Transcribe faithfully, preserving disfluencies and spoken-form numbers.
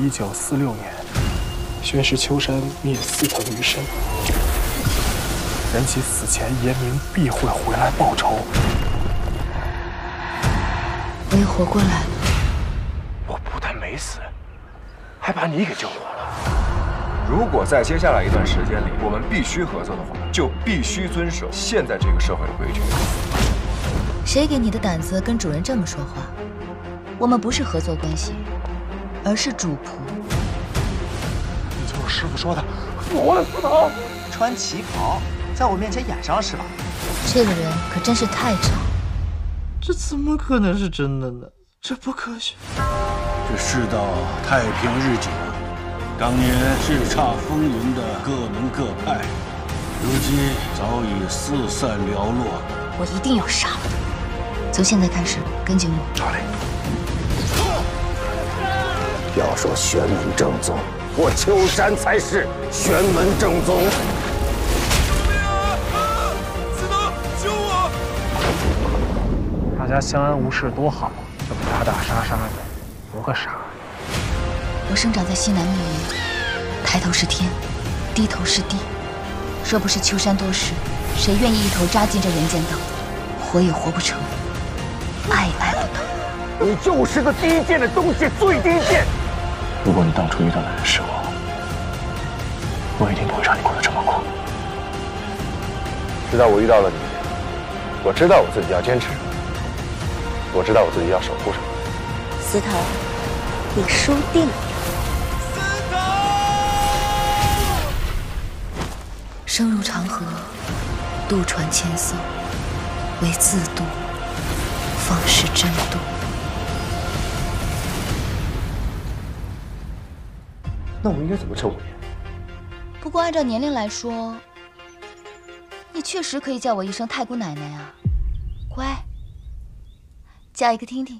一九四六年，宣誓秋山灭司藤于身。然其死前严明必会回来报仇。没活过来。我不但没死，还把你给救活了。如果在接下来一段时间里，我们必须合作的话，就必须遵守现在这个社会的规矩。谁给你的胆子跟主人这么说话？我们不是合作关系。 而是主仆。你就是师傅说的活的司藤，穿旗袍在我面前演上是吧？这个人可真是太吵。这怎么可能是真的呢？这不科学。这世道太平日久，当年叱咤风云的各门各派，如今早已四散寥落。我一定要杀了他！从现在开始跟紧我。好嘞。 要说玄门正宗，我秋山才是玄门正宗。司藤，救我！大家相安无事多好，这么打打杀杀的，多个啥呀？我生长在西南密云，抬头是天，低头是地。若不是秋山多事，谁愿意一头扎进这人间道？活也活不成，爱也爱不到。 你就是个低贱的东西，最低贱。如果你当初遇到的人是我，我一定不会让你过得这么苦。直到我遇到了你，我知道我自己要坚持，我知道我自己要守护什么。司藤，你输定了。司藤，生如长河，渡船千艘，唯自渡，方是真渡。 那我应该怎么称呼你？不过按照年龄来说，你确实可以叫我一声太姑奶奶啊，乖，叫一个听听。